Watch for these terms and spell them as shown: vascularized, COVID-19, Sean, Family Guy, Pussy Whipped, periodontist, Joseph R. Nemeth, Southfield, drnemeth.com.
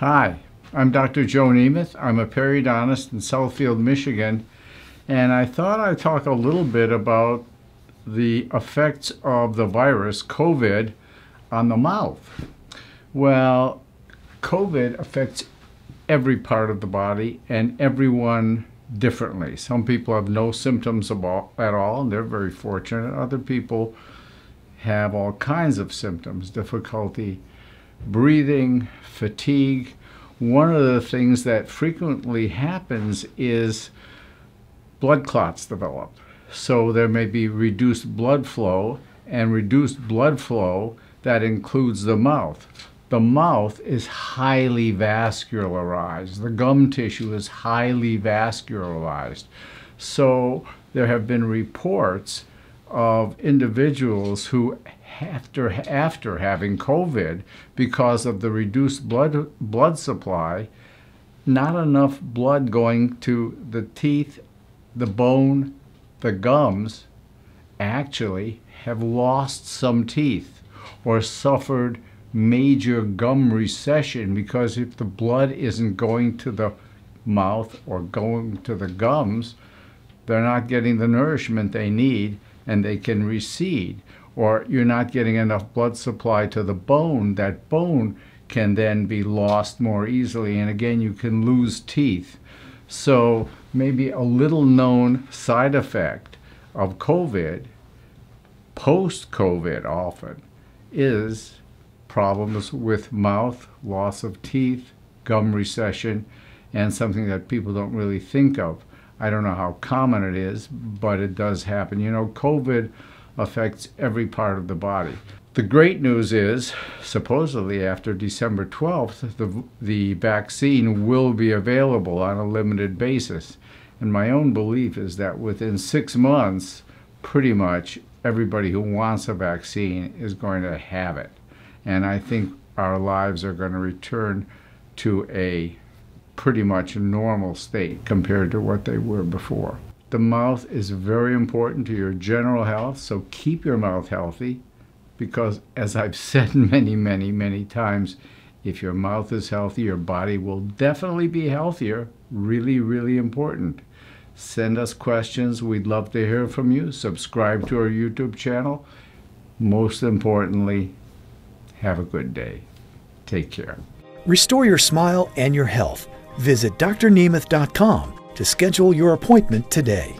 Hi, I'm Dr. Joe Nemeth. I'm a periodontist in Southfield, Michigan, and I thought I'd talk a little bit about the effects of the virus, COVID, on the mouth. Well, COVID affects every part of the body and everyone differently. Some people have no symptoms at all, and they're very fortunate. Other people have all kinds of symptoms, difficulty breathing, fatigue. One of the things that frequently happens is blood clots develop. So there may be reduced blood flow, and reduced blood flow that includes the mouth. The mouth is highly vascularized. The gum tissue is highly vascularized. So there have been reports of individuals who after having COVID, because of the reduced blood supply, not enough blood going to the teeth, the bone, the gums, actually have lost some teeth or suffered major gum recession, because if the blood isn't going to the mouth or going to the gums, they're not getting the nourishment they need and they can recede. Or you're not getting enough blood supply to the bone. That bone can then be lost more easily, and again you can lose teeth. So maybe a little known side effect of COVID, post-COVID often, is problems with mouth, loss of teeth, gum recession, and something that people don't really think of. I don't know how common it is, but it does happen. You know, COVID affects every part of the body. The great news is, supposedly after December 12th, the vaccine will be available on a limited basis. And my own belief is that within 6 months, pretty much everybody who wants a vaccine is going to have it. And I think our lives are going to return to a pretty much normal state compared to what they were before. The mouth is very important to your general health, so keep your mouth healthy, because as I've said many, many, many times, if your mouth is healthy, your body will definitely be healthier. Really, really important. Send us questions. We'd love to hear from you. Subscribe to our YouTube channel. Most importantly, have a good day. Take care. Restore your smile and your health. Visit drnemeth.com to schedule your appointment today.